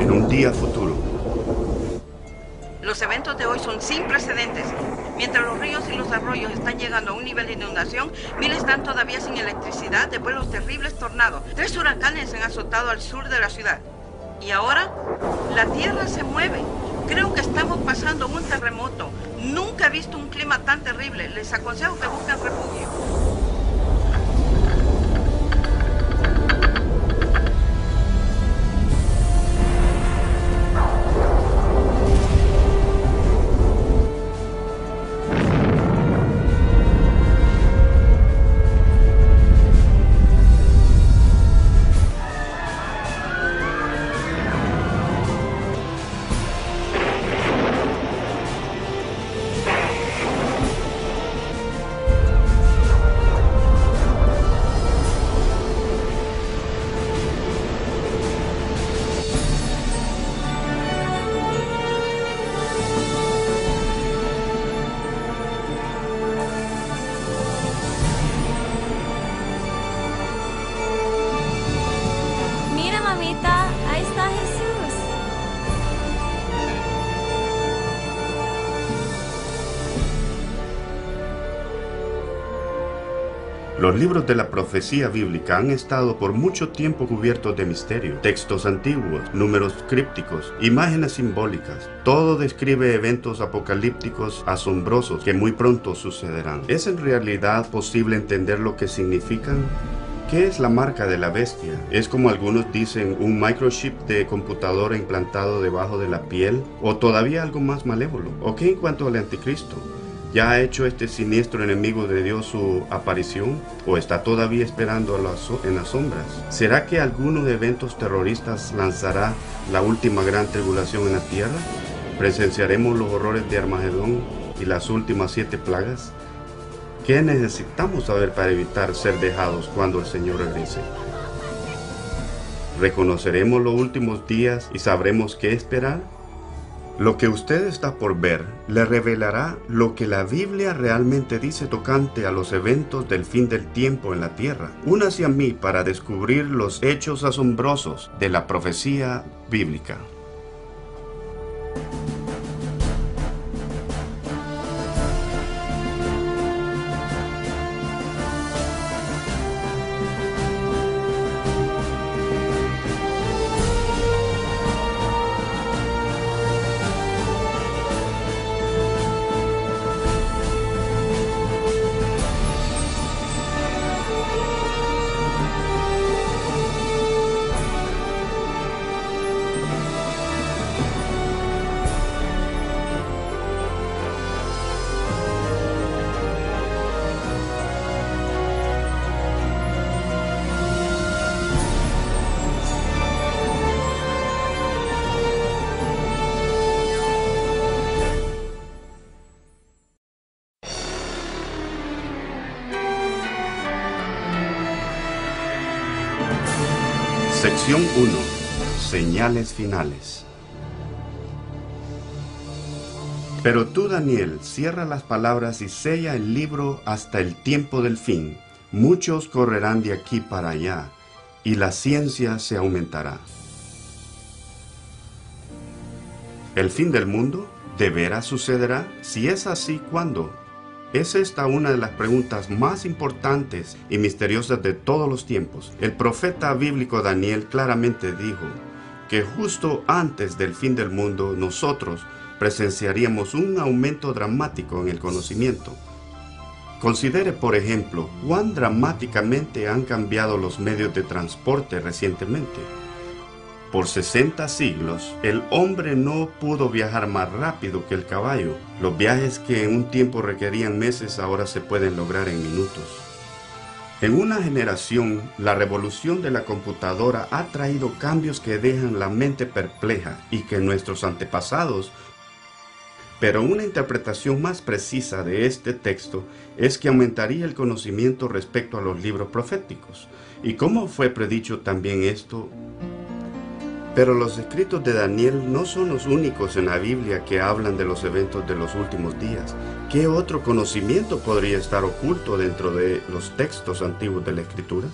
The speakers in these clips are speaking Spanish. En un día futuro. Los eventos de hoy son sin precedentes. Mientras los ríos y los arroyos están llegando a un nivel de inundación, miles están todavía sin electricidad después de los terribles tornados. 3 huracanes han azotado al sur de la ciudad. Y ahora, la tierra se mueve. Creo que estamos pasando un terremoto. Nunca he visto un clima tan terrible. Les aconsejo que busquen refugio. Los libros de la profecía bíblica han estado por mucho tiempo cubiertos de misterio. Textos antiguos, números crípticos, imágenes simbólicas. Todo describe eventos apocalípticos asombrosos que muy pronto sucederán. ¿Es en realidad posible entender lo que significan? ¿Qué es la marca de la bestia? ¿Es como algunos dicen un microchip de computadora implantado debajo de la piel? ¿O todavía algo más malévolo? ¿O qué en cuanto al anticristo? ¿Ya ha hecho este siniestro enemigo de Dios su aparición? ¿O está todavía esperando en las sombras? ¿Será que algunos eventos terroristas lanzará la última gran tribulación en la tierra? ¿Presenciaremos los horrores de Armagedón y las últimas 7 plagas? ¿Qué necesitamos saber para evitar ser dejados cuando el Señor regrese? ¿Reconoceremos los últimos días y sabremos qué esperar? Lo que usted está por ver le revelará lo que la Biblia realmente dice tocante a los eventos del fin del tiempo en la tierra. Únase a mí para descubrir los hechos asombrosos de la profecía bíblica. Sección 1. Señales finales. Pero tú, Daniel, cierra las palabras y sella el libro hasta el tiempo del fin. Muchos correrán de aquí para allá, y la ciencia se aumentará. ¿El fin del mundo? ¿De veras sucederá? Si es así, ¿cuándo? Es esta una de las preguntas más importantes y misteriosas de todos los tiempos. El profeta bíblico Daniel claramente dijo que justo antes del fin del mundo nosotros presenciaríamos un aumento dramático en el conocimiento. Considere, por ejemplo, cuán dramáticamente han cambiado los medios de transporte recientemente. Por 60 siglos, el hombre no pudo viajar más rápido que el caballo. Los viajes que en un tiempo requerían meses ahora se pueden lograr en minutos. En una generación, la revolución de la computadora ha traído cambios que dejan la mente perpleja y que nuestros antepasados. Pero una interpretación más precisa de este texto es que aumentaría el conocimiento respecto a los libros proféticos. ¿Y cómo fue predicho también esto? Pero los escritos de Daniel no son los únicos en la Biblia que hablan de los eventos de los últimos días. ¿Qué otro conocimiento podría estar oculto dentro de los textos antiguos de la Escritura?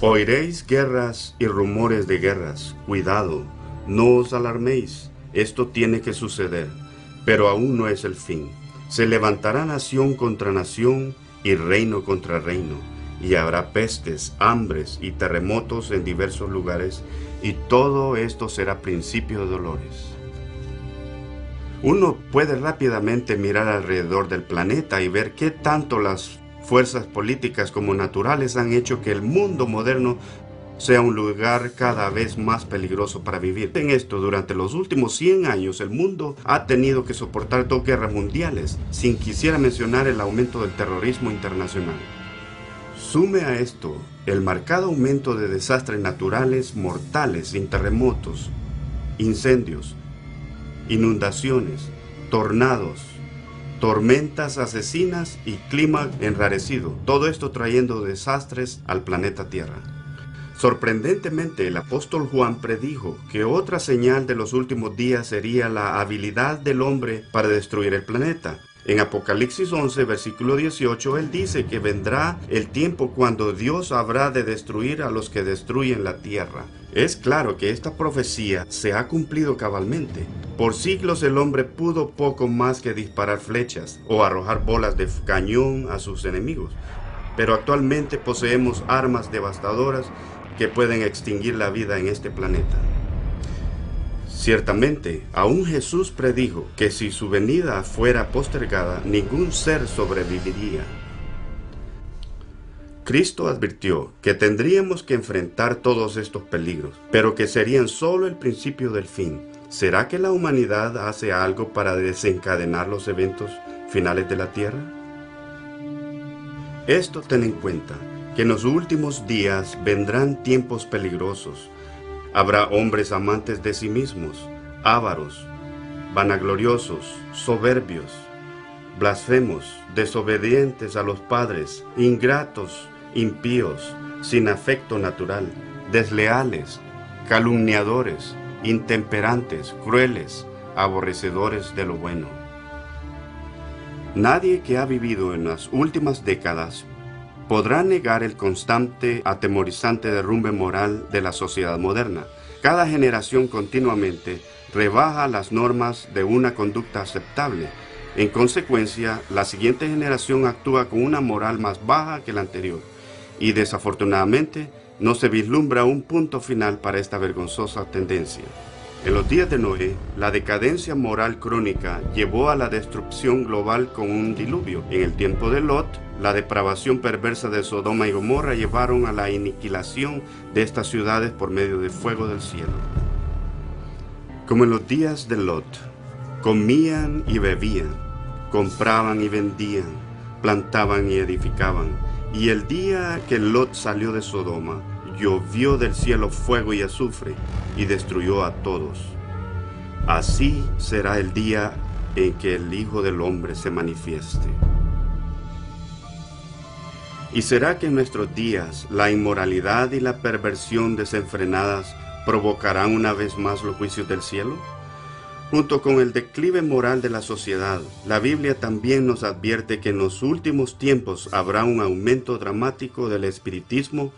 Oiréis guerras y rumores de guerras. Cuidado, no os alarméis. Esto tiene que suceder, pero aún no es el fin. Se levantará nación contra nación y reino contra reino, y habrá pestes, hambres y terremotos en diversos lugares, y todo esto será principio de dolores. Uno puede rápidamente mirar alrededor del planeta y ver qué tanto las fuerzas políticas como naturales han hecho que el mundo moderno sea un lugar cada vez más peligroso para vivir. En esto, durante los últimos 100 años, el mundo ha tenido que soportar 2 guerras mundiales, sin quisiera mencionar el aumento del terrorismo internacional. Sume a esto el marcado aumento de desastres naturales mortales, sin terremotos, incendios, inundaciones, tornados, tormentas asesinas y clima enrarecido. Todo esto trayendo desastres al planeta Tierra. Sorprendentemente, el apóstol Juan predijo que otra señal de los últimos días sería la habilidad del hombre para destruir el planeta. En Apocalipsis 11, versículo 18, él dice que vendrá el tiempo cuando Dios habrá de destruir a los que destruyen la tierra. Es claro que esta profecía se ha cumplido cabalmente. Por siglos el hombre pudo poco más que disparar flechas o arrojar bolas de cañón a sus enemigos, pero actualmente poseemos armas devastadoras que pueden extinguir la vida en este planeta. Ciertamente, aún Jesús predijo que si su venida fuera postergada, ningún ser sobreviviría. Cristo advirtió que tendríamos que enfrentar todos estos peligros, pero que serían solo el principio del fin. ¿Será que la humanidad hace algo para desencadenar los eventos finales de la tierra? Esto ten en cuenta, que en los últimos días vendrán tiempos peligrosos. Habrá hombres amantes de sí mismos, ávaros, vanagloriosos, soberbios, blasfemos, desobedientes a los padres, ingratos, impíos, sin afecto natural, desleales, calumniadores, intemperantes, crueles, aborrecedores de lo bueno. Nadie que ha vivido en las últimas décadas podrá negar el constante, atemorizante derrumbe moral de la sociedad moderna. Cada generación continuamente rebaja las normas de una conducta aceptable. En consecuencia, la siguiente generación actúa con una moral más baja que la anterior. Y desafortunadamente, no se vislumbra un punto final para esta vergonzosa tendencia. En los días de Noé, la decadencia moral crónica llevó a la destrucción global con un diluvio. En el tiempo de Lot, la depravación perversa de Sodoma y Gomorra llevaron a la aniquilación de estas ciudades por medio del fuego del cielo. Como en los días de Lot, comían y bebían, compraban y vendían, plantaban y edificaban. Y el día que Lot salió de Sodoma, llovió del cielo fuego y azufre, y destruyó a todos. Así será el día en que el Hijo del Hombre se manifieste. ¿Y será que en nuestros días la inmoralidad y la perversión desenfrenadas provocarán una vez más los juicios del cielo? Junto con el declive moral de la sociedad, la Biblia también nos advierte que en los últimos tiempos habrá un aumento dramático del espiritismo.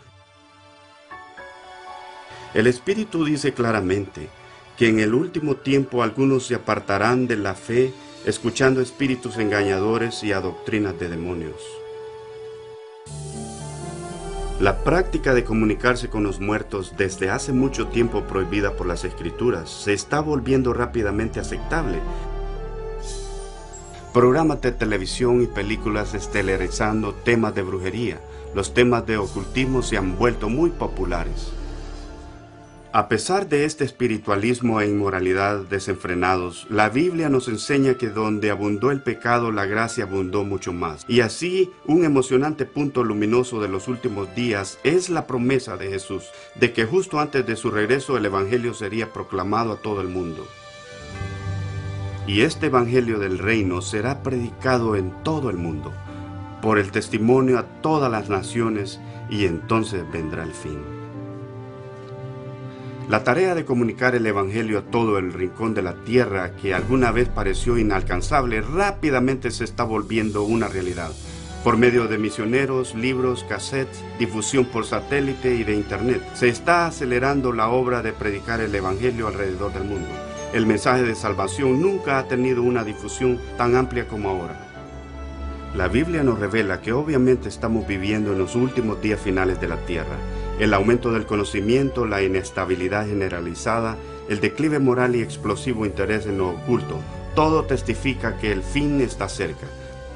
El Espíritu dice claramente que en el último tiempo algunos se apartarán de la fe, escuchando espíritus engañadores y a doctrinas de demonios. La práctica de comunicarse con los muertos, desde hace mucho tiempo prohibida por las Escrituras, se está volviendo rápidamente aceptable. Programas de televisión y películas estelarizando temas de brujería. Los temas de ocultismo se han vuelto muy populares. A pesar de este espiritualismo e inmoralidad desenfrenados, la Biblia nos enseña que donde abundó el pecado, la gracia abundó mucho más. Y así, un emocionante punto luminoso de los últimos días es la promesa de Jesús, de que justo antes de su regreso el Evangelio sería proclamado a todo el mundo. Y este Evangelio del Reino será predicado en todo el mundo, por el testimonio a todas las naciones, y entonces vendrá el fin. La tarea de comunicar el Evangelio a todo el rincón de la tierra que alguna vez pareció inalcanzable rápidamente se está volviendo una realidad, por medio de misioneros, libros, cassettes, difusión por satélite y de internet. Se está acelerando la obra de predicar el Evangelio alrededor del mundo. El mensaje de salvación nunca ha tenido una difusión tan amplia como ahora. La Biblia nos revela que obviamente estamos viviendo en los últimos días finales de la tierra. El aumento del conocimiento, la inestabilidad generalizada, el declive moral y explosivo interés en lo oculto, todo testifica que el fin está cerca.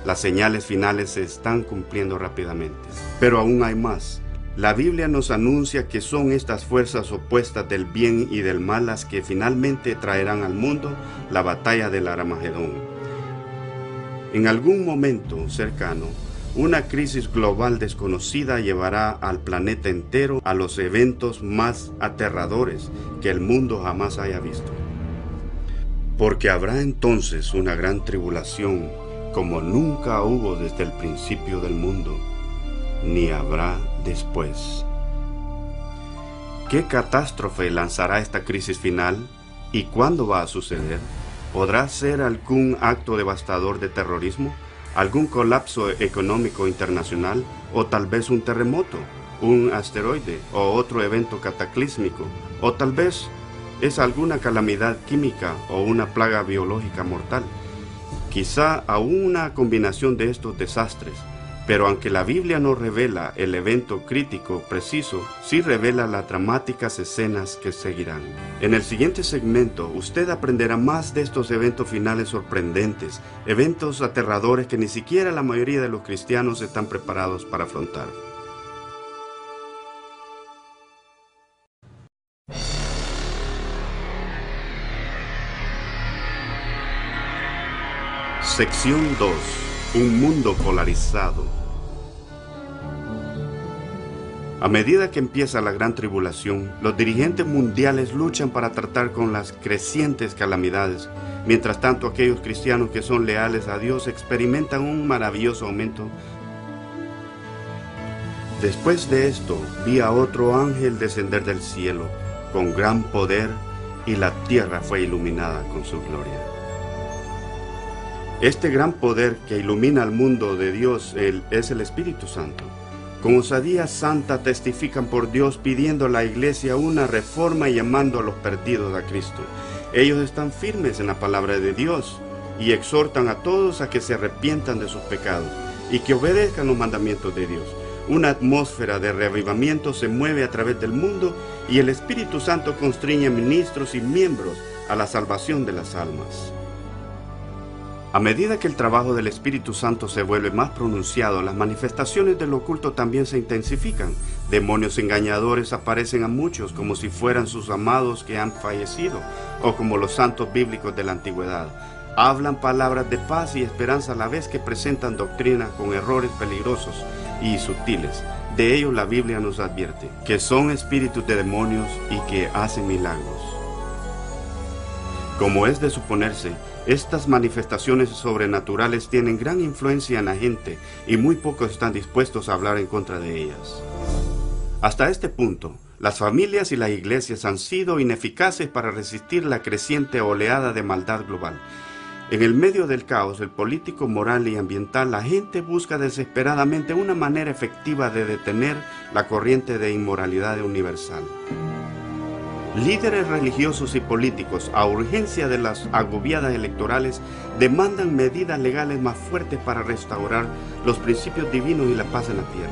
Las señales finales se están cumpliendo rápidamente. Pero aún hay más. La Biblia nos anuncia que son estas fuerzas opuestas del bien y del mal las que finalmente traerán al mundo la batalla del Armagedón. En algún momento cercano, una crisis global desconocida llevará al planeta entero a los eventos más aterradores que el mundo jamás haya visto. Porque habrá entonces una gran tribulación como nunca hubo desde el principio del mundo, ni habrá después. ¿Qué catástrofe lanzará esta crisis final y cuándo va a suceder? ¿Podrá ser algún acto devastador de terrorismo, algún colapso económico internacional o tal vez un terremoto, un asteroide o otro evento cataclísmico? ¿O tal vez es alguna calamidad química o una plaga biológica mortal? Quizá aún una combinación de estos desastres. Pero aunque la Biblia no revela el evento crítico preciso, sí revela las dramáticas escenas que seguirán. En el siguiente segmento, usted aprenderá más de estos eventos finales sorprendentes, eventos aterradores que ni siquiera la mayoría de los cristianos están preparados para afrontar. Sección 2. Un mundo polarizado. A medida que empieza la gran tribulación, los dirigentes mundiales luchan para tratar con las crecientes calamidades. Mientras tanto, aquellos cristianos que son leales a Dios experimentan un maravilloso aumento. Después de esto, vi a otro ángel descender del cielo con gran poder, y la tierra fue iluminada con su gloria. Este gran poder que ilumina al mundo de Dios es el Espíritu Santo. Con osadía santa testifican por Dios pidiendo a la iglesia una reforma y llamando a los perdidos a Cristo. Ellos están firmes en la palabra de Dios y exhortan a todos a que se arrepientan de sus pecados y que obedezcan los mandamientos de Dios. Una atmósfera de reavivamiento se mueve a través del mundo y el Espíritu Santo constriñe ministros y miembros a la salvación de las almas. A medida que el trabajo del Espíritu Santo se vuelve más pronunciado, las manifestaciones del oculto también se intensifican. Demonios engañadores aparecen a muchos como si fueran sus amados que han fallecido, o como los santos bíblicos de la antigüedad. Hablan palabras de paz y esperanza a la vez que presentan doctrinas con errores peligrosos y sutiles. De ello la Biblia nos advierte, que son espíritus de demonios y que hacen milagros. Como es de suponerse, estas manifestaciones sobrenaturales tienen gran influencia en la gente y muy pocos están dispuestos a hablar en contra de ellas. Hasta este punto, las familias y las iglesias han sido ineficaces para resistir la creciente oleada de maldad global. En el medio del caos, el político, moral y ambiental, la gente busca desesperadamente una manera efectiva de detener la corriente de inmoralidad universal. Líderes religiosos y políticos, a urgencia de las agobiadas electorales, demandan medidas legales más fuertes para restaurar los principios divinos y la paz en la tierra.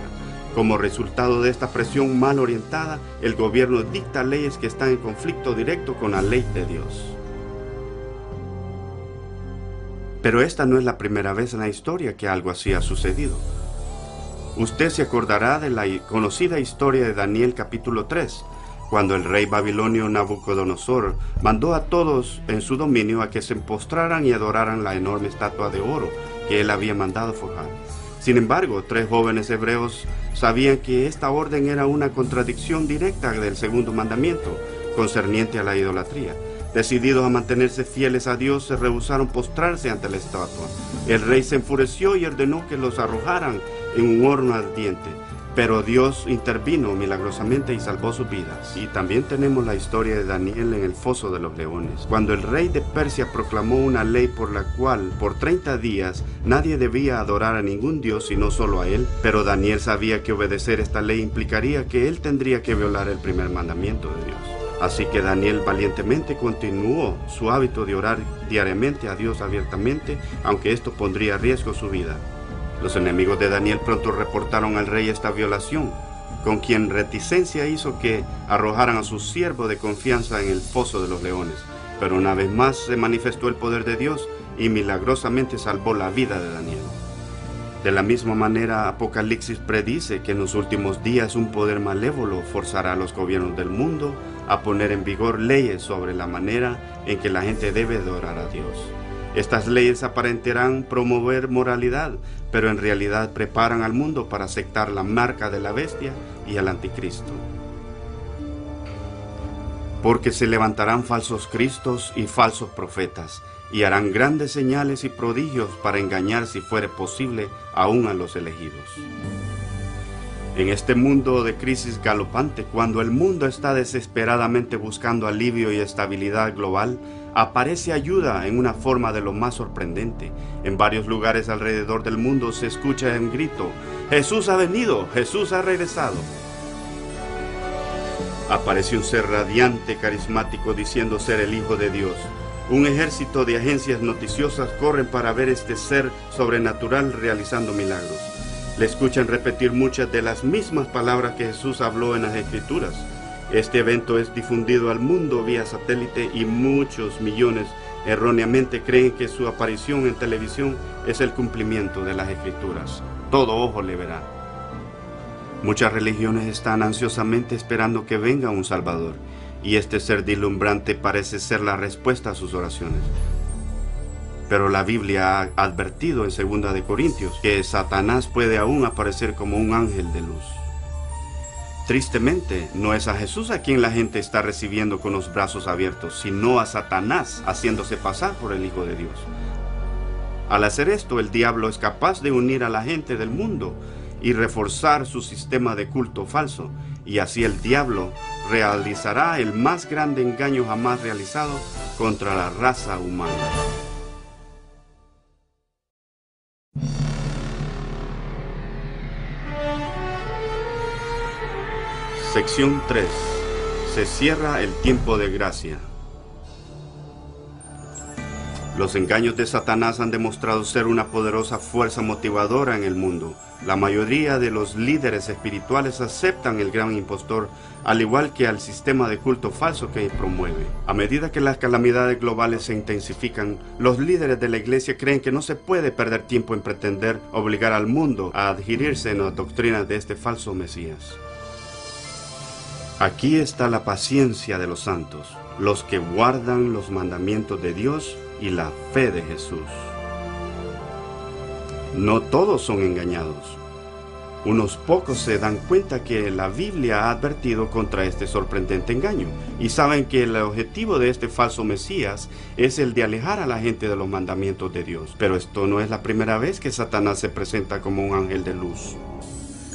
Como resultado de esta presión mal orientada, el gobierno dicta leyes que están en conflicto directo con la ley de Dios. Pero esta no es la primera vez en la historia que algo así ha sucedido. Usted se acordará de la conocida historia de Daniel capítulo 3, cuando el rey babilonio Nabucodonosor mandó a todos en su dominio a que se postraran y adoraran la enorme estatua de oro que él había mandado forjar. Sin embargo, tres jóvenes hebreos sabían que esta orden era una contradicción directa del segundo mandamiento concerniente a la idolatría. Decididos a mantenerse fieles a Dios, se rehusaron postrarse ante la estatua. El rey se enfureció y ordenó que los arrojaran en un horno ardiente. Pero Dios intervino milagrosamente y salvó sus vidas. Y también tenemos la historia de Daniel en el foso de los leones, cuando el rey de Persia proclamó una ley por la cual por 30 días nadie debía adorar a ningún dios sino solo a él. Pero Daniel sabía que obedecer esta ley implicaría que él tendría que violar el primer mandamiento de Dios. Así que Daniel valientemente continuó su hábito de orar diariamente a Dios abiertamente, aunque esto pondría a riesgo su vida. Los enemigos de Daniel pronto reportaron al rey esta violación, con quien reticencia hizo que arrojaran a su siervo de confianza en el foso de los leones. Pero una vez más se manifestó el poder de Dios y milagrosamente salvó la vida de Daniel. De la misma manera, Apocalipsis predice que en los últimos días un poder malévolo forzará a los gobiernos del mundo a poner en vigor leyes sobre la manera en que la gente debe adorar a Dios. Estas leyes aparentarán promover moralidad, pero en realidad preparan al mundo para aceptar la marca de la bestia y el anticristo. Porque se levantarán falsos cristos y falsos profetas, y harán grandes señales y prodigios para engañar, si fuere posible, aún a los elegidos. En este mundo de crisis galopante, cuando el mundo está desesperadamente buscando alivio y estabilidad global, aparece ayuda en una forma de lo más sorprendente. En varios lugares alrededor del mundo se escucha el grito: ¡Jesús ha venido! ¡Jesús ha regresado! Aparece un ser radiante, carismático, diciendo ser el Hijo de Dios. Un ejército de agencias noticiosas corren para ver este ser sobrenatural realizando milagros. Le escuchan repetir muchas de las mismas palabras que Jesús habló en las Escrituras. Este evento es difundido al mundo vía satélite y muchos millones erróneamente creen que su aparición en televisión es el cumplimiento de las Escrituras. Todo ojo le verá. Muchas religiones están ansiosamente esperando que venga un Salvador, y este ser deslumbrante parece ser la respuesta a sus oraciones. Pero la Biblia ha advertido en 2 de Corintios que Satanás puede aún aparecer como un ángel de luz. Tristemente, no es a Jesús a quien la gente está recibiendo con los brazos abiertos, sino a Satanás haciéndose pasar por el Hijo de Dios. Al hacer esto, el diablo es capaz de unir a la gente del mundo y reforzar su sistema de culto falso, y así el diablo realizará el más grande engaño jamás realizado contra la raza humana. Sección 3. Se cierra el tiempo de gracia. Los engaños de Satanás han demostrado ser una poderosa fuerza motivadora en el mundo. La mayoría de los líderes espirituales aceptan el gran impostor, al igual que al sistema de culto falso que promueve. A medida que las calamidades globales se intensifican, los líderes de la iglesia creen que no se puede perder tiempo en pretender obligar al mundo a adherirse en las doctrinas de este falso Mesías. Aquí está la paciencia de los santos, los que guardan los mandamientos de Dios y la fe de Jesús. No todos son engañados. Unos pocos se dan cuenta que la Biblia ha advertido contra este sorprendente engaño y saben que el objetivo de este falso Mesías es el de alejar a la gente de los mandamientos de Dios. Pero esto no es la primera vez que Satanás se presenta como un ángel de luz.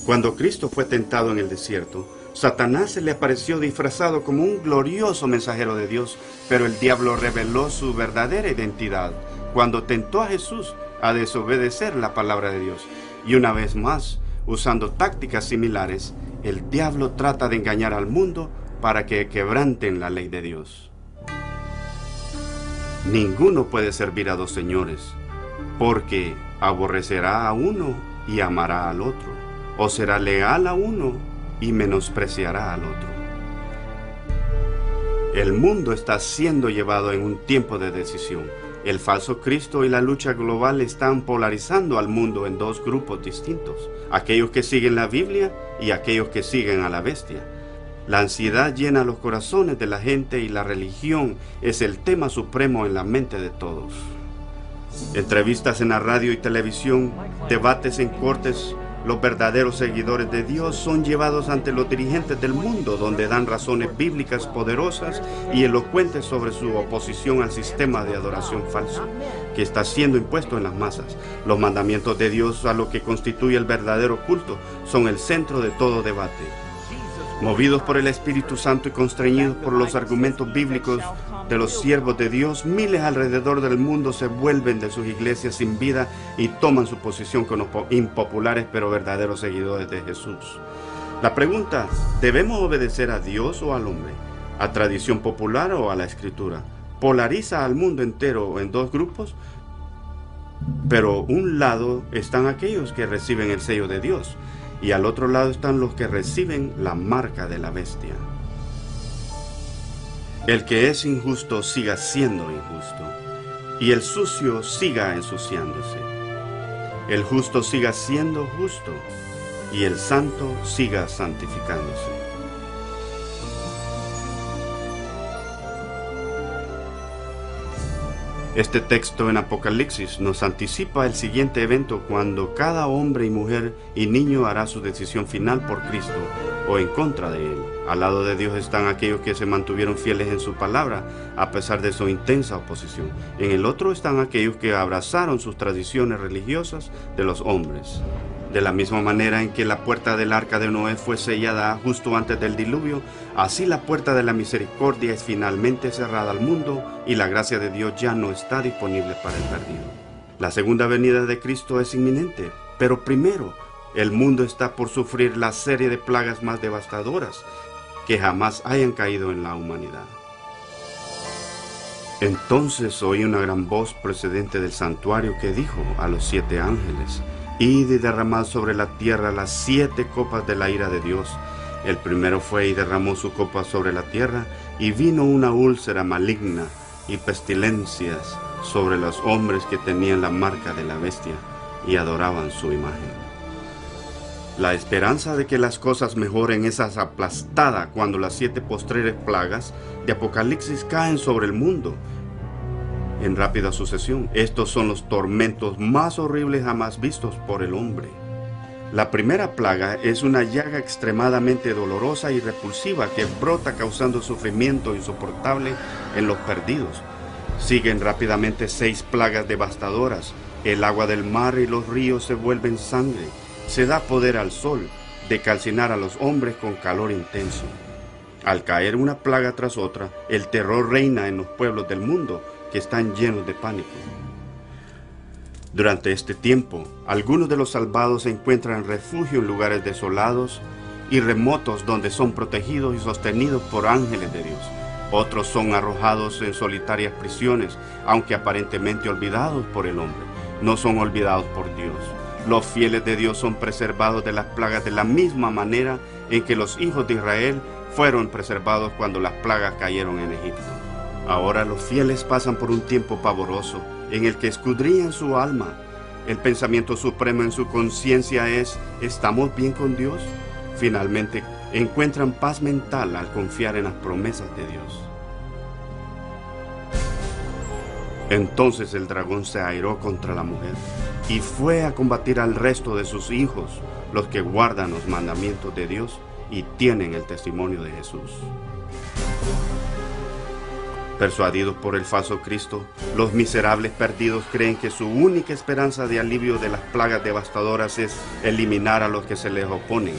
Cuando Cristo fue tentado en el desierto, Satanás se le apareció disfrazado como un glorioso mensajero de Dios, pero el diablo reveló su verdadera identidad cuando tentó a Jesús a desobedecer la palabra de Dios. Y una vez más, usando tácticas similares, el diablo trata de engañar al mundo para que quebranten la ley de Dios. Ninguno puede servir a dos señores, porque aborrecerá a uno y amará al otro, o será leal a uno y menospreciará al otro. El mundo está siendo llevado en un tiempo de decisión. El falso Cristo y la lucha global están polarizando al mundo en dos grupos distintos: aquellos que siguen la Biblia y aquellos que siguen a la bestia. La ansiedad llena los corazones de la gente y la religión es el tema supremo en la mente de todos. Entrevistas en la radio y televisión, debates en cortes, Los verdaderos seguidores de Dios son llevados ante los dirigentes del mundo, donde dan razones bíblicas poderosas y elocuentes sobre su oposición al sistema de adoración falso que está siendo impuesto en las masas. Los mandamientos de Dios, a lo que constituye el verdadero culto, son el centro de todo debate. Movidos por el Espíritu Santo y constreñidos por los argumentos bíblicos de los siervos de Dios, miles alrededor del mundo se vuelven de sus iglesias sin vida y toman su posición con los impopulares pero verdaderos seguidores de Jesús. La pregunta, ¿debemos obedecer a Dios o al hombre? ¿A tradición popular o a la Escritura? Polariza al mundo entero en dos grupos, pero un lado están aquellos que reciben el sello de Dios, y al otro lado están los que reciben la marca de la bestia. El que es injusto siga siendo injusto, y el sucio siga ensuciándose. El justo siga siendo justo, y el santo siga santificándose. Este texto en Apocalipsis nos anticipa el siguiente evento, cuando cada hombre y mujer y niño hará su decisión final por Cristo o en contra de Él. Al lado de Dios están aquellos que se mantuvieron fieles en su palabra a pesar de su intensa oposición. En el otro están aquellos que abrazaron sus tradiciones religiosas de los hombres. De la misma manera en que la puerta del arca de Noé fue sellada justo antes del diluvio, así la puerta de la misericordia es finalmente cerrada al mundo y la gracia de Dios ya no está disponible para el perdido. La segunda venida de Cristo es inminente, pero primero el mundo está por sufrir la serie de plagas más devastadoras que jamás hayan caído en la humanidad. Entonces oí una gran voz procedente del santuario que dijo a los 7 ángeles: id y derramad sobre la tierra las 7 copas de la ira de Dios. El primero fue y derramó su copa sobre la tierra, y vino una úlcera maligna y pestilencias sobre los hombres que tenían la marca de la bestia y adoraban su imagen. La esperanza de que las cosas mejoren es aplastada cuando las 7 postreras plagas de Apocalipsis caen sobre el mundo en rápida sucesión. Estos son los tormentos más horribles jamás vistos por el hombre. La primera plaga es una llaga extremadamente dolorosa y repulsiva que brota causando sufrimiento insoportable en los perdidos. Siguen rápidamente 6 plagas devastadoras. El agua del mar y los ríos se vuelven sangre. Se da poder al sol de calcinar a los hombres con calor intenso. Al caer una plaga tras otra, el terror reina en los pueblos del mundo, que están llenos de pánico. Durante este tiempo, algunos de los salvados se encuentran refugio en lugares desolados y remotos donde son protegidos y sostenidos por ángeles de Dios. Otros son arrojados en solitarias prisiones, aunque aparentemente olvidados por el hombre. No son olvidados por Dios. Los fieles de Dios son preservados de las plagas de la misma manera en que los hijos de Israel fueron preservados cuando las plagas cayeron en Egipto. Ahora los fieles pasan por un tiempo pavoroso en el que escudriñan su alma. El pensamiento supremo en su conciencia es: ¿estamos bien con Dios? Finalmente encuentran paz mental al confiar en las promesas de Dios. Entonces el dragón se airó contra la mujer y fue a combatir al resto de sus hijos, los que guardan los mandamientos de Dios y tienen el testimonio de Jesús. Persuadidos por el falso Cristo, los miserables perdidos creen que su única esperanza de alivio de las plagas devastadoras es eliminar a los que se les oponen.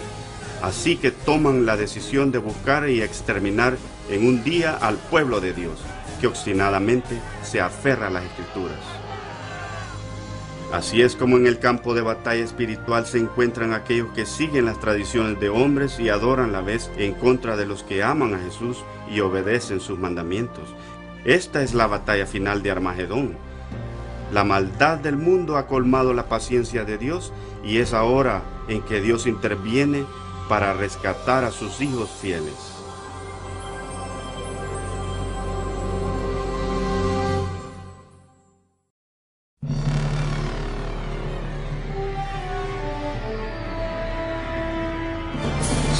Así que toman la decisión de buscar y exterminar en un día al pueblo de Dios, que obstinadamente se aferra a las Escrituras. Así es como en el campo de batalla espiritual se encuentran aquellos que siguen las tradiciones de hombres y adoran la bestia en contra de los que aman a Jesús y obedecen sus mandamientos. Esta es la batalla final de Armagedón. La maldad del mundo ha colmado la paciencia de Dios y es ahora en que Dios interviene para rescatar a sus hijos fieles.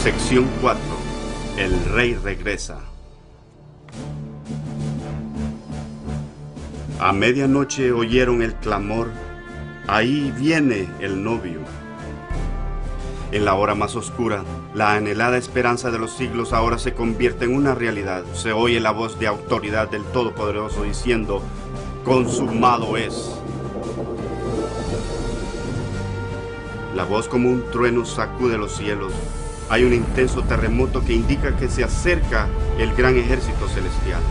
Sección 4. El Rey regresa. A medianoche oyeron el clamor: ahí viene el novio. En la hora más oscura, la anhelada esperanza de los siglos ahora se convierte en una realidad. Se oye la voz de autoridad del Todopoderoso diciendo, consumado es. La voz como un trueno sacude los cielos. Hay un intenso terremoto que indica que se acerca el gran ejército celestial.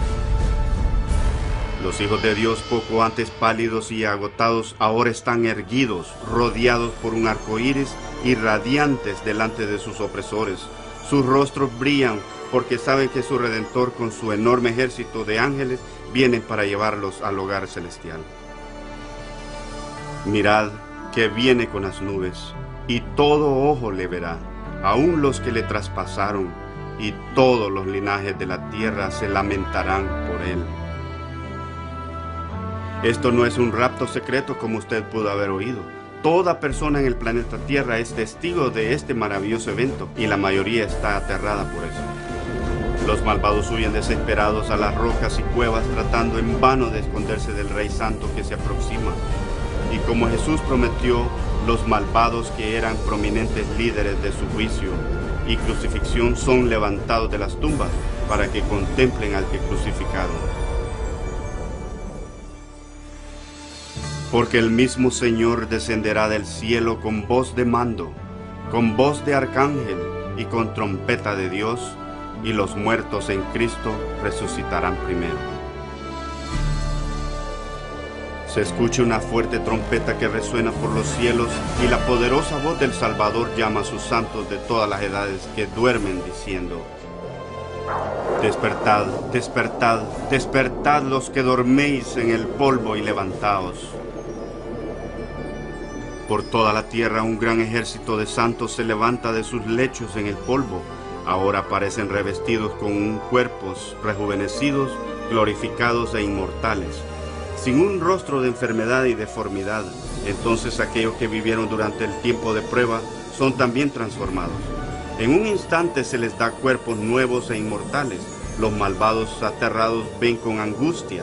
Los hijos de Dios, poco antes pálidos y agotados, ahora están erguidos, rodeados por un arco iris y radiantes delante de sus opresores. Sus rostros brillan porque saben que su Redentor con su enorme ejército de ángeles vienen para llevarlos al hogar celestial. Mirad que viene con las nubes, y todo ojo le verá, aun los que le traspasaron, y todos los linajes de la tierra se lamentarán por él. Esto no es un rapto secreto como usted pudo haber oído. Toda persona en el planeta Tierra es testigo de este maravilloso evento, y la mayoría está aterrada por eso. Los malvados huyen desesperados a las rocas y cuevas, tratando en vano de esconderse del Rey Santo que se aproxima. Y como Jesús prometió, los malvados que eran prominentes líderes de su juicio y crucifixión son levantados de las tumbas para que contemplen al que crucificaron. Porque el mismo Señor descenderá del cielo con voz de mando, con voz de arcángel y con trompeta de Dios, y los muertos en Cristo resucitarán primero. Se escucha una fuerte trompeta que resuena por los cielos, y la poderosa voz del Salvador llama a sus santos de todas las edades que duermen diciendo, despertad, despertad, despertad los que dorméis en el polvo y levantaos. Por toda la tierra un gran ejército de santos se levanta de sus lechos en el polvo. Ahora parecen revestidos con cuerpos rejuvenecidos, glorificados e inmortales, sin un rostro de enfermedad y deformidad. Entonces aquellos que vivieron durante el tiempo de prueba son también transformados. En un instante se les da cuerpos nuevos e inmortales. Los malvados aterrados ven con angustia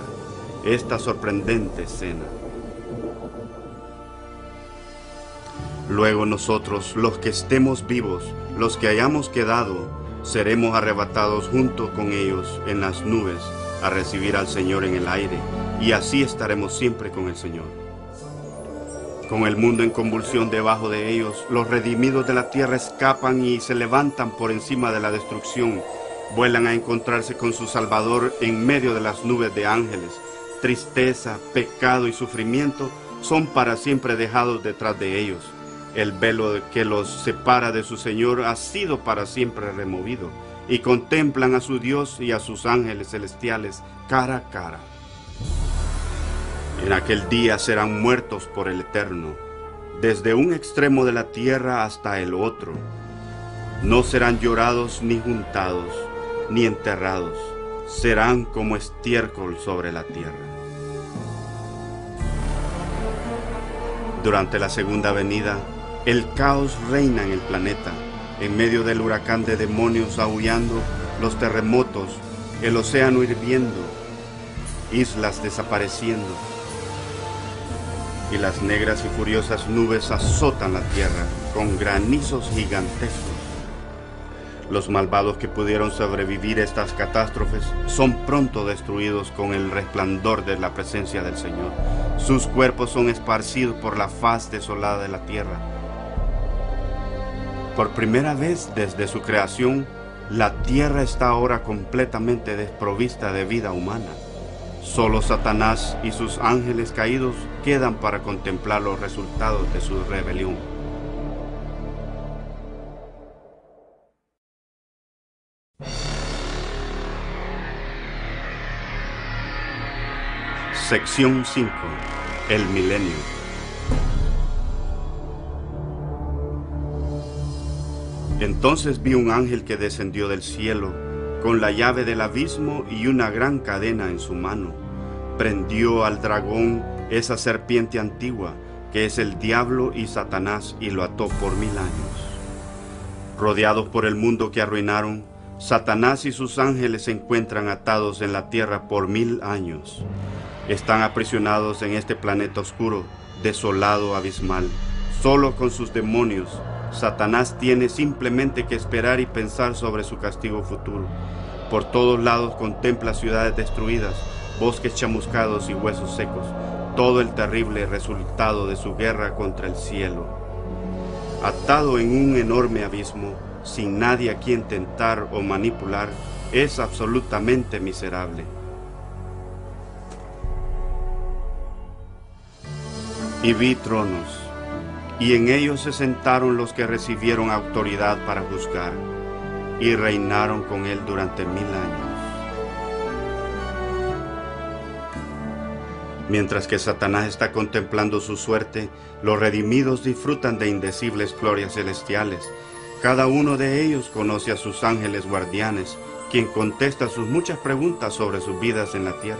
esta sorprendente escena. Luego nosotros, los que estemos vivos, los que hayamos quedado, seremos arrebatados junto con ellos en las nubes a recibir al Señor en el aire, y así estaremos siempre con el Señor. Con el mundo en convulsión debajo de ellos, los redimidos de la tierra escapan y se levantan por encima de la destrucción. Vuelan a encontrarse con su Salvador en medio de las nubes de ángeles. Tristeza, pecado y sufrimiento son para siempre dejados detrás de ellos. El velo que los separa de su Señor ha sido para siempre removido, y contemplan a su Dios y a sus ángeles celestiales cara a cara. En aquel día serán muertos por el Eterno, desde un extremo de la tierra hasta el otro. No serán llorados, ni juntados, ni enterrados. Serán como estiércol sobre la tierra. Durante la segunda venida, el caos reina en el planeta. En medio del huracán de demonios aullando, los terremotos, el océano hirviendo, islas desapareciendo, y las negras y furiosas nubes azotan la tierra con granizos gigantescos. Los malvados que pudieron sobrevivir a estas catástrofes son pronto destruidos con el resplandor de la presencia del Señor. Sus cuerpos son esparcidos por la faz desolada de la tierra. Por primera vez desde su creación, la tierra está ahora completamente desprovista de vida humana. Solo Satanás y sus ángeles caídos quedan para contemplar los resultados de su rebelión. Sección 5. El Milenio. Entonces vi un ángel que descendió del cielo con la llave del abismo y una gran cadena en su mano. Prendió al dragón, esa serpiente antigua, que es el diablo y Satanás, y lo ató por 1000 años. Rodeados por el mundo que arruinaron, Satanás y sus ángeles se encuentran atados en la tierra por 1000 años. Están aprisionados en este planeta oscuro, desolado, abismal, Solo con sus demonios, Satanás tiene simplemente que esperar y pensar sobre su castigo futuro. Por todos lados contempla ciudades destruidas, bosques chamuscados y huesos secos, todo el terrible resultado de su guerra contra el cielo. Atado en un enorme abismo, sin nadie a quien tentar o manipular, es absolutamente miserable. Y vi tronos, y en ellos se sentaron los que recibieron autoridad para juzgar, y reinaron con él durante 1000 años. Mientras que Satanás está contemplando su suerte, los redimidos disfrutan de indecibles glorias celestiales. Cada uno de ellos conoce a sus ángeles guardianes, quien contesta sus muchas preguntas sobre sus vidas en la tierra.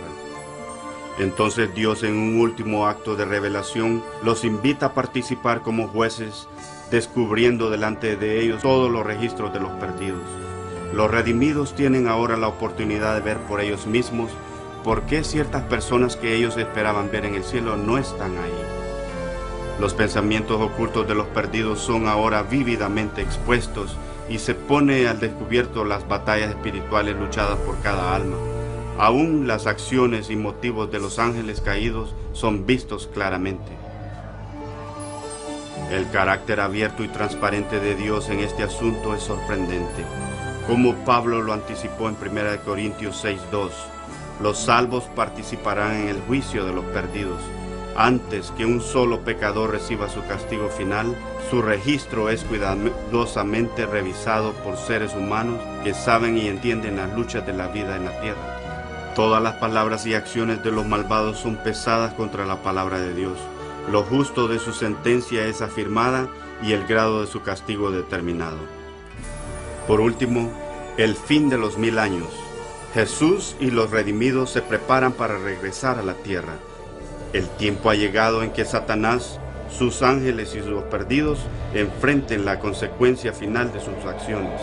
Entonces Dios, en un último acto de revelación, los invita a participar como jueces, descubriendo delante de ellos todos los registros de los perdidos. Los redimidos tienen ahora la oportunidad de ver por ellos mismos por qué ciertas personas que ellos esperaban ver en el cielo no están ahí. Los pensamientos ocultos de los perdidos son ahora vívidamente expuestos y se pone al descubierto las batallas espirituales luchadas por cada alma. Aún las acciones y motivos de los ángeles caídos son vistos claramente. El carácter abierto y transparente de Dios en este asunto es sorprendente. Como Pablo lo anticipó en 1 Corintios 6:2, los salvos participarán en el juicio de los perdidos. Antes que un solo pecador reciba su castigo final, su registro es cuidadosamente revisado por seres humanos que saben y entienden las luchas de la vida en la tierra. Todas las palabras y acciones de los malvados son pesadas contra la palabra de Dios. Lo justo de su sentencia es afirmada y el grado de su castigo determinado. Por último, el fin de los 1000 años. Jesús y los redimidos se preparan para regresar a la tierra. El tiempo ha llegado en que Satanás, sus ángeles y sus perdidos enfrenten la consecuencia final de sus acciones.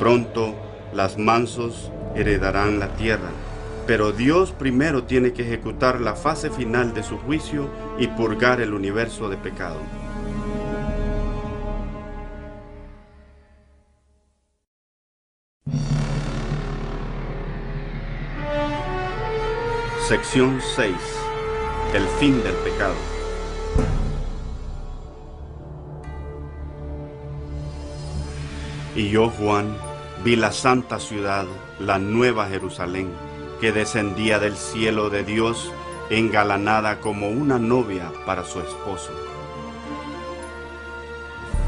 Pronto, los mansos heredarán la tierra, pero Dios primero tiene que ejecutar la fase final de su juicio y purgar el universo de pecado. Sección 6. El fin del pecado. Y yo, Juan, vi la santa ciudad, la nueva Jerusalén, que descendía del cielo de Dios, engalanada como una novia para su esposo.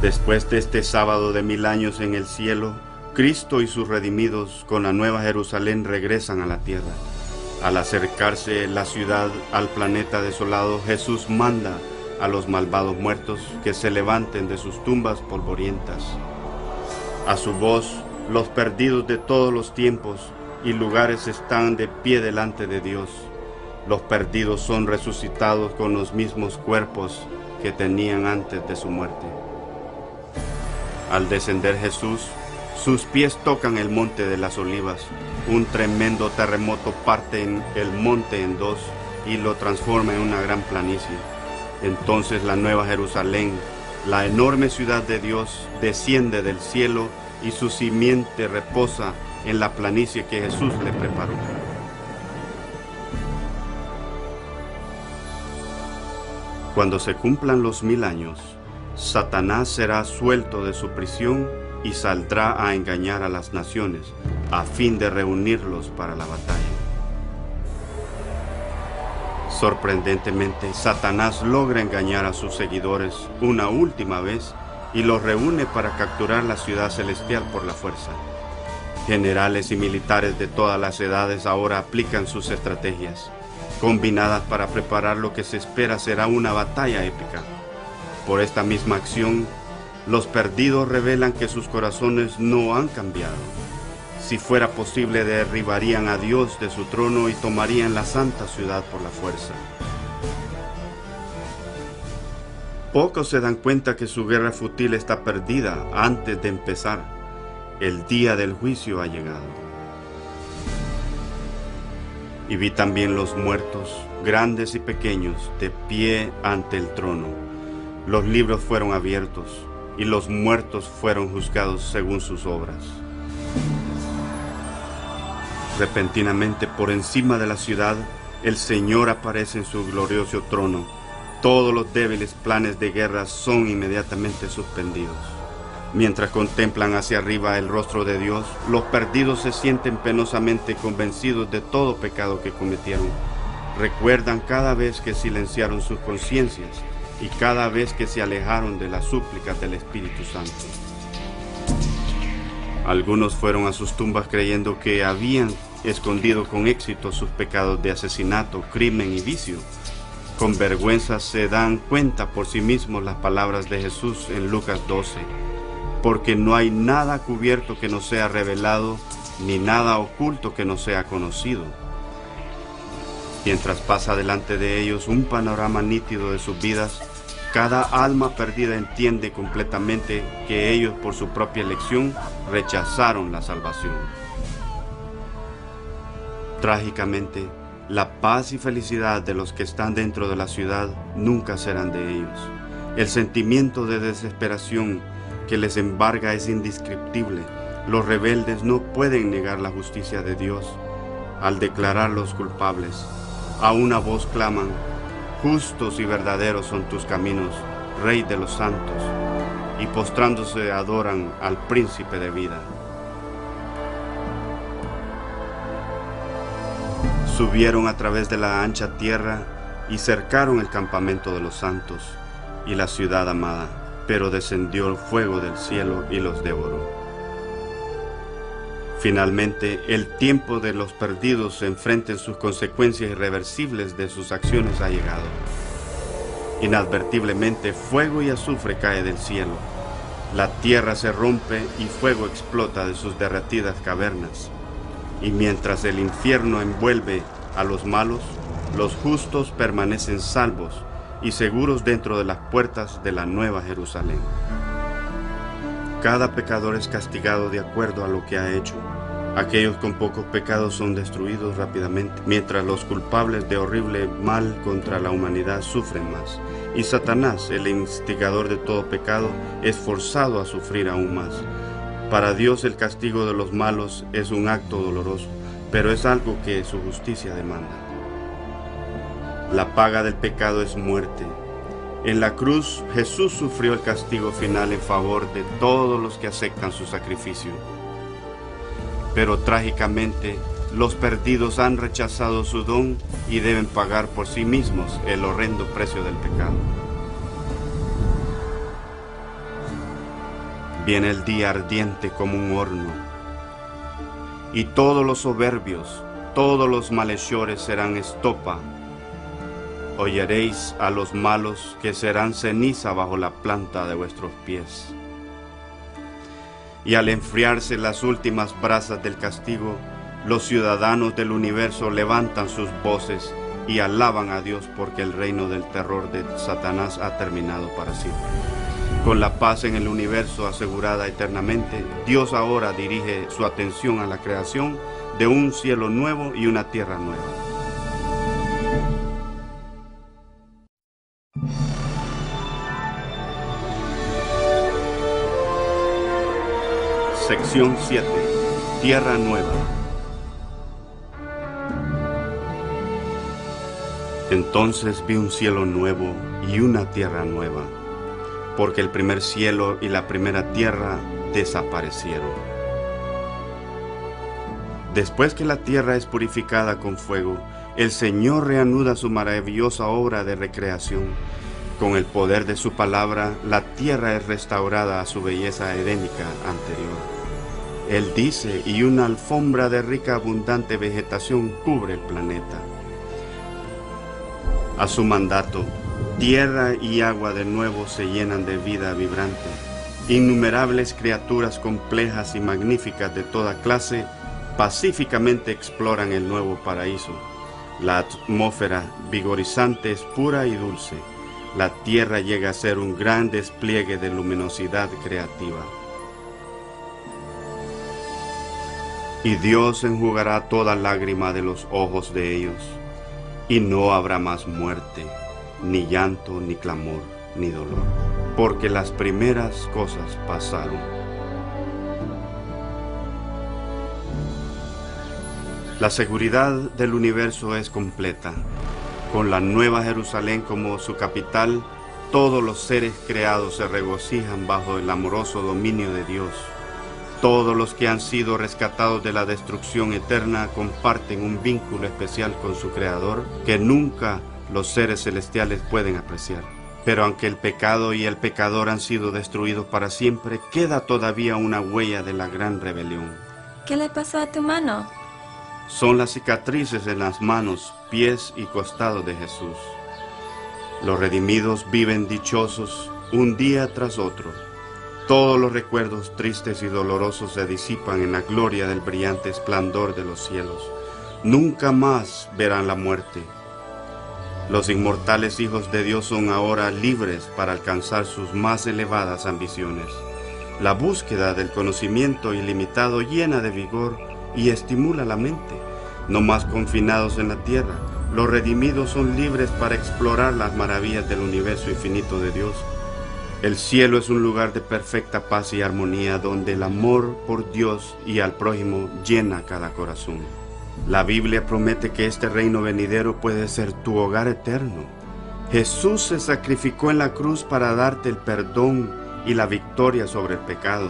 Después de este sábado de 1000 años en el cielo, Cristo y sus redimidos con la nueva Jerusalén regresan a la tierra. Al acercarse la ciudad al planeta desolado, Jesús manda a los malvados muertos que se levanten de sus tumbas polvorientas. A su voz, los perdidos de todos los tiempos y lugares están de pie delante de Dios. Los perdidos son resucitados con los mismos cuerpos que tenían antes de su muerte. Al descender Jesús, sus pies tocan el monte de las olivas. Un tremendo terremoto parte el monte en dos y lo transforma en una gran planicie. Entonces la nueva Jerusalén, la enorme ciudad de Dios, desciende del cielo y su simiente reposa en la planicie que Jesús le preparó. Cuando se cumplan los 1000 años, Satanás será suelto de su prisión y saldrá a engañar a las naciones, a fin de reunirlos para la batalla. Sorprendentemente, Satanás logra engañar a sus seguidores una última vez y los reúne para capturar la ciudad celestial por la fuerza. Generales y militares de todas las edades ahora aplican sus estrategias, combinadas para preparar lo que se espera será una batalla épica. Por esta misma acción, los perdidos revelan que sus corazones no han cambiado. Si fuera posible, derribarían a Dios de su trono y tomarían la santa ciudad por la fuerza. Pocos se dan cuenta que su guerra fútil está perdida antes de empezar. El día del juicio ha llegado. Y vi también los muertos, grandes y pequeños, de pie ante el trono. Los libros fueron abiertos y los muertos fueron juzgados según sus obras. Repentinamente, por encima de la ciudad, el Señor aparece en su glorioso trono. Todos los débiles planes de guerra son inmediatamente suspendidos. Mientras contemplan hacia arriba el rostro de Dios, los perdidos se sienten penosamente convencidos de todo pecado que cometieron. Recuerdan cada vez que silenciaron sus conciencias y cada vez que se alejaron de las súplicas del Espíritu Santo. Algunos fueron a sus tumbas creyendo que habían escondido con éxito sus pecados de asesinato, crimen y vicio. Con vergüenza se dan cuenta por sí mismos las palabras de Jesús en Lucas 12. Porque no hay nada cubierto que no sea revelado, ni nada oculto que no sea conocido. Mientras pasa delante de ellos un panorama nítido de sus vidas, cada alma perdida entiende completamente que ellos por su propia elección rechazaron la salvación. Trágicamente, la paz y felicidad de los que están dentro de la ciudad nunca serán de ellos. El sentimiento de desesperación que les embarga es indescriptible. Los rebeldes no pueden negar la justicia de Dios. Al declararlos culpables, a una voz claman: justos y verdaderos son tus caminos, Rey de los santos, y postrándose adoran al Príncipe de vida. Subieron a través de la ancha tierra y cercaron el campamento de los santos y la ciudad amada. Pero descendió el fuego del cielo y los devoró. Finalmente, el tiempo de los perdidos se enfrenta a sus consecuencias irreversibles de sus acciones ha llegado. Inadvertiblemente, fuego y azufre cae del cielo. La tierra se rompe y fuego explota de sus derretidas cavernas. Y mientras el infierno envuelve a los malos, los justos permanecen salvos y seguros dentro de las puertas de la Nueva Jerusalén. Cada pecador es castigado de acuerdo a lo que ha hecho. Aquellos con pocos pecados son destruidos rápidamente, mientras los culpables de horrible mal contra la humanidad sufren más. Y Satanás, el instigador de todo pecado, es forzado a sufrir aún más. Para Dios el castigo de los malos es un acto doloroso, pero es algo que su justicia demanda. La paga del pecado es muerte. En la cruz, Jesús sufrió el castigo final en favor de todos los que aceptan su sacrificio. Pero trágicamente, los perdidos han rechazado su don y deben pagar por sí mismos el horrendo precio del pecado. Viene el día ardiente como un horno, y todos los soberbios, todos los malhechores serán estopa. Oyeréis a los malos que serán ceniza bajo la planta de vuestros pies. Y al enfriarse las últimas brasas del castigo, los ciudadanos del universo levantan sus voces y alaban a Dios porque el reino del terror de Satanás ha terminado para siempre. Con la paz en el universo asegurada eternamente, Dios ahora dirige su atención a la creación de un cielo nuevo y una tierra nueva. Sección 7. Tierra Nueva. Entonces vi un cielo nuevo y una tierra nueva, porque el primer cielo y la primera tierra desaparecieron. Después que la tierra es purificada con fuego, el Señor reanuda su maravillosa obra de recreación. Con el poder de su palabra, la tierra es restaurada a su belleza edénica anterior. Él dice, y una alfombra de rica abundante vegetación cubre el planeta. A su mandato, tierra y agua de nuevo se llenan de vida vibrante. Innumerables criaturas complejas y magníficas de toda clase pacíficamente exploran el nuevo paraíso. La atmósfera vigorizante es pura y dulce. La tierra llega a ser un gran despliegue de luminosidad creativa. Y Dios enjugará toda lágrima de los ojos de ellos, y no habrá más muerte, ni llanto, ni clamor, ni dolor, porque las primeras cosas pasaron. La seguridad del universo es completa. Con la Nueva Jerusalén como su capital, todos los seres creados se regocijan bajo el amoroso dominio de Dios. Todos los que han sido rescatados de la destrucción eterna comparten un vínculo especial con su Creador que nunca los seres celestiales pueden apreciar. Pero aunque el pecado y el pecador han sido destruidos para siempre, queda todavía una huella de la gran rebelión. ¿Qué le pasó a tu mano? Son las cicatrices en las manos, pies y costados de Jesús. Los redimidos viven dichosos un día tras otro. Todos los recuerdos tristes y dolorosos se disipan en la gloria del brillante esplendor de los cielos. Nunca más verán la muerte. Los inmortales hijos de Dios son ahora libres para alcanzar sus más elevadas ambiciones. La búsqueda del conocimiento ilimitado llena de vigor y estimula la mente. No más confinados en la tierra, los redimidos son libres para explorar las maravillas del universo infinito de Dios. El cielo es un lugar de perfecta paz y armonía donde el amor por Dios y al prójimo llena cada corazón. La Biblia promete que este reino venidero puede ser tu hogar eterno. Jesús se sacrificó en la cruz para darte el perdón y la victoria sobre el pecado.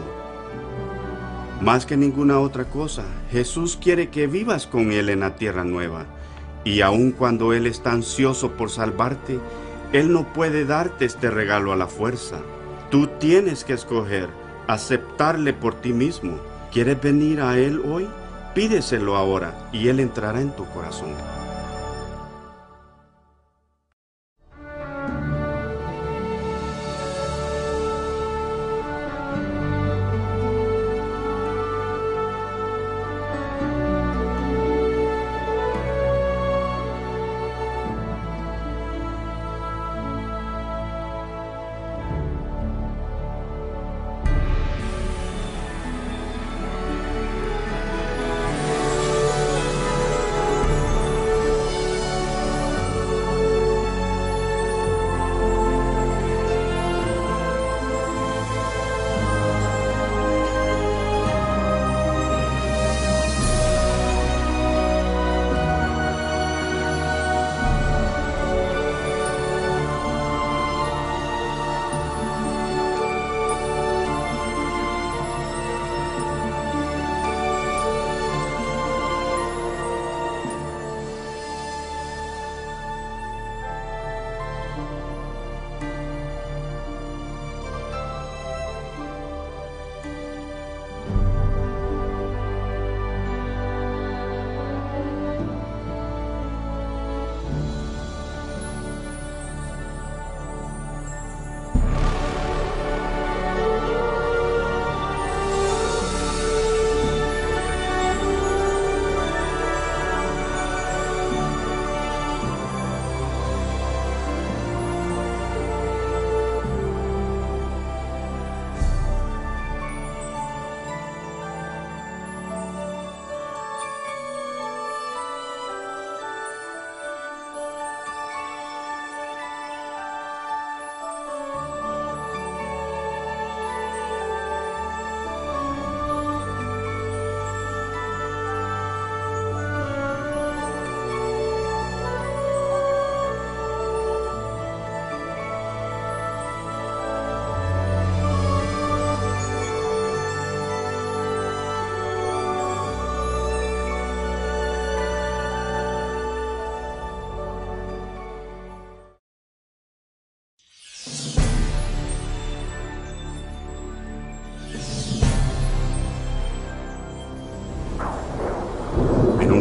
Más que ninguna otra cosa, Jesús quiere que vivas con Él en la tierra nueva. Y aun cuando Él está ansioso por salvarte, Él no puede darte este regalo a la fuerza. Tú tienes que escoger, aceptarle por ti mismo. ¿Quieres venir a Él hoy? Pídeselo ahora y Él entrará en tu corazón.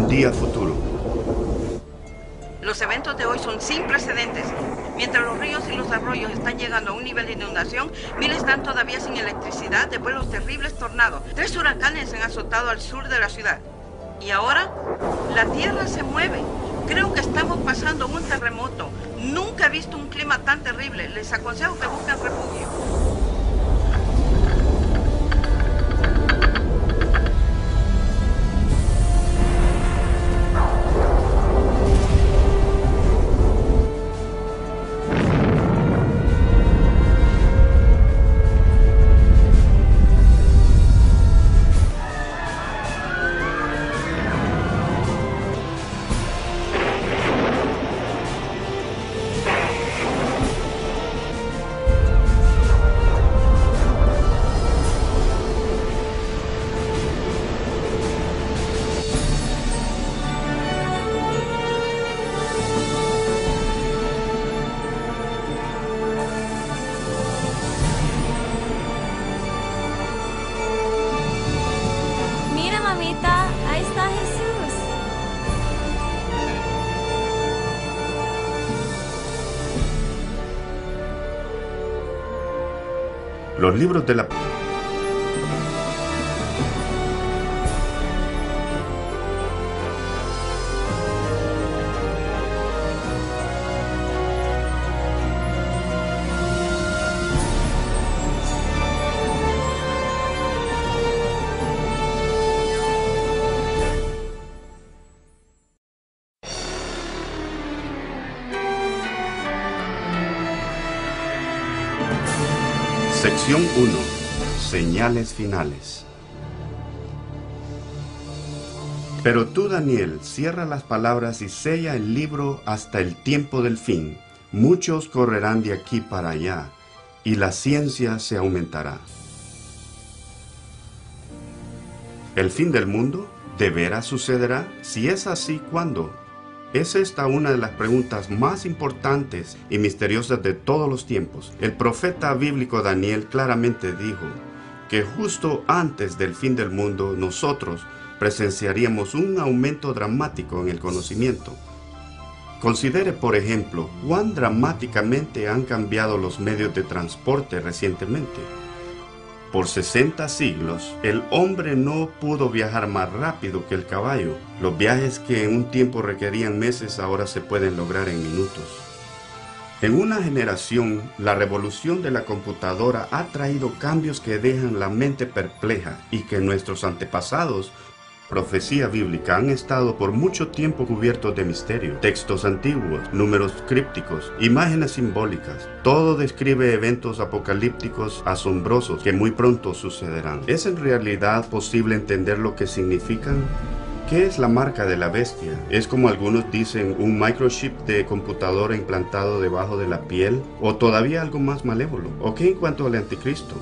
Día futuro. Los eventos de hoy son sin precedentes. Mientras los ríos y los arroyos están llegando a un nivel de inundación, miles están todavía sin electricidad después de los terribles tornados. 3 huracanes han azotado al sur de la ciudad. Y ahora, la tierra se mueve. Creo que estamos pasando un terremoto. Nunca he visto un clima tan terrible. Les aconsejo que busquen refugio. Los libros de la... Sección 1. Señales finales. Pero tú, Daniel, cierra las palabras y sella el libro hasta el tiempo del fin. Muchos correrán de aquí para allá, y la ciencia se aumentará. ¿El fin del mundo de veras sucederá? Si es así, ¿cuándo? Es esta una de las preguntas más importantes y misteriosas de todos los tiempos. El profeta bíblico Daniel claramente dijo que justo antes del fin del mundo nosotros presenciaríamos un aumento dramático en el conocimiento. Considere, por ejemplo, cuán dramáticamente han cambiado los medios de transporte recientemente. Por 60 siglos, el hombre no pudo viajar más rápido que el caballo. Los viajes que en un tiempo requerían meses, ahora se pueden lograr en minutos. En una generación, la revolución de la computadora ha traído cambios que dejan la mente perpleja y que nuestros antepasados, profecía bíblica, han estado por mucho tiempo cubiertos de misterio. Textos antiguos, números crípticos, imágenes simbólicas, todo describe eventos apocalípticos asombrosos que muy pronto sucederán. ¿Es en realidad posible entender lo que significan? ¿Qué es la marca de la bestia? ¿Es, como algunos dicen, un microchip de computadora implantado debajo de la piel? ¿O todavía algo más malévolo? ¿O qué en cuanto al anticristo?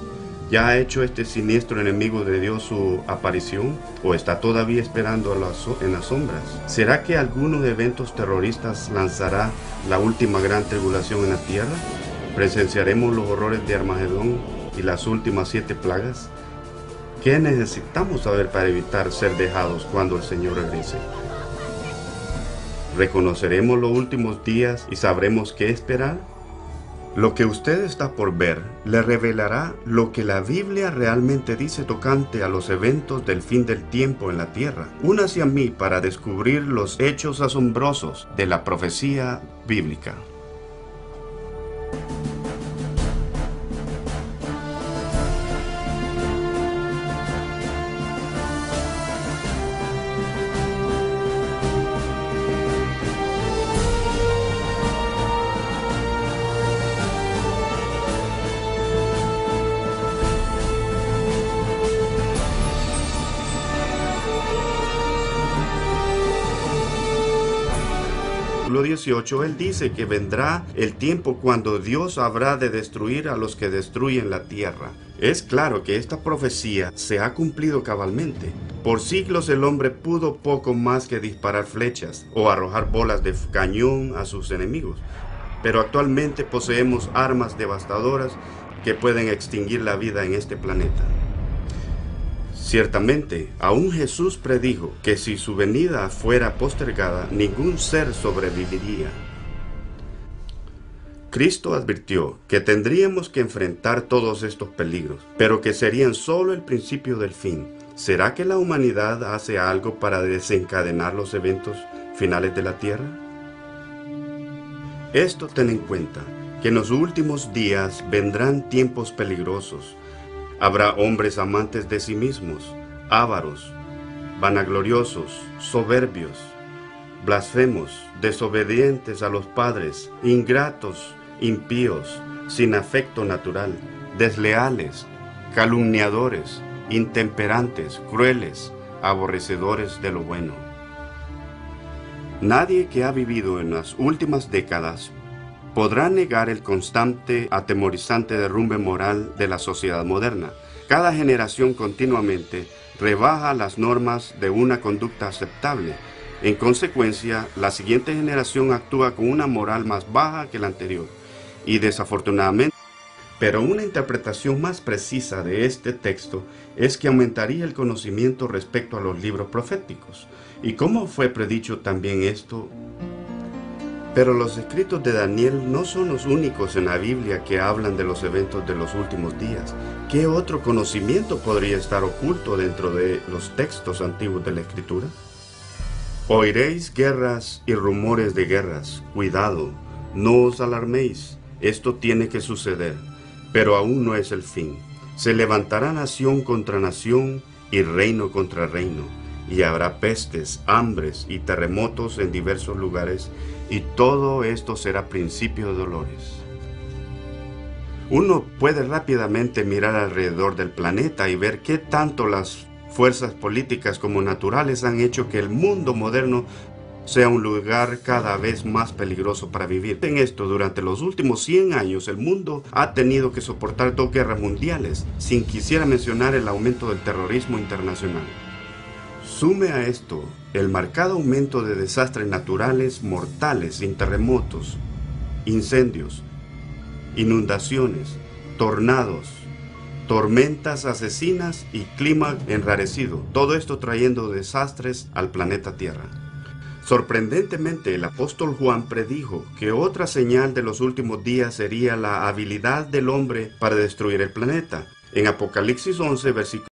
¿Ya ha hecho este siniestro enemigo de Dios su aparición? ¿O está todavía esperando en las sombras? ¿Será que algunos eventos terroristas lanzará la última gran tribulación en la tierra? ¿Presenciaremos los horrores de Armagedón y las últimas 7 plagas? ¿Qué necesitamos saber para evitar ser dejados cuando el Señor regrese? ¿Reconoceremos los últimos días y sabremos qué esperar? Lo que usted está por ver le revelará lo que la Biblia realmente dice tocante a los eventos del fin del tiempo en la tierra. Únase a mí para descubrir los hechos asombrosos de la profecía bíblica. Versículo 18, él dice que vendrá el tiempo cuando Dios habrá de destruir a los que destruyen la tierra. Es claro que esta profecía se ha cumplido cabalmente. Por siglos el hombre pudo poco más que disparar flechas o arrojar bolas de cañón a sus enemigos, pero actualmente poseemos armas devastadoras que pueden extinguir la vida en este planeta. Ciertamente, aún Jesús predijo que si su venida fuera postergada, ningún ser sobreviviría. Cristo advirtió que tendríamos que enfrentar todos estos peligros, pero que serían solo el principio del fin. ¿Será que la humanidad hace algo para desencadenar los eventos finales de la tierra? Esto ten en cuenta, que en los últimos días vendrán tiempos peligrosos. Habrá hombres amantes de sí mismos, ávaros, vanagloriosos, soberbios, blasfemos, desobedientes a los padres, ingratos, impíos, sin afecto natural, desleales, calumniadores, intemperantes, crueles, aborrecedores de lo bueno. Nadie que ha vivido en las últimas décadas podrá negar el constante, atemorizante derrumbe moral de la sociedad moderna. Cada generación continuamente rebaja las normas de una conducta aceptable. En consecuencia, la siguiente generación actúa con una moral más baja que la anterior. Y desafortunadamente, pero una interpretación más precisa de este texto es que aumentaría el conocimiento respecto a los libros proféticos. ¿Y cómo fue predicho también esto? Pero los escritos de Daniel no son los únicos en la Biblia que hablan de los eventos de los últimos días. ¿Qué otro conocimiento podría estar oculto dentro de los textos antiguos de la Escritura? Oiréis guerras y rumores de guerras. Cuidado, no os alarméis. Esto tiene que suceder, pero aún no es el fin. Se levantará nación contra nación y reino contra reino, y habrá pestes, hambres y terremotos en diversos lugares, y todo esto será principio de dolores. Uno puede rápidamente mirar alrededor del planeta y ver qué tanto las fuerzas políticas como naturales han hecho que el mundo moderno sea un lugar cada vez más peligroso para vivir. En esto, durante los últimos 100 años, el mundo ha tenido que soportar 2 guerras mundiales, sin quisiera mencionar el aumento del terrorismo internacional. Sume a esto el marcado aumento de desastres naturales mortales, sin terremotos, incendios, inundaciones, tornados, tormentas asesinas y clima enrarecido. Todo esto trayendo desastres al planeta Tierra. Sorprendentemente, el apóstol Juan predijo que otra señal de los últimos días sería la habilidad del hombre para destruir el planeta. En Apocalipsis 11, versículo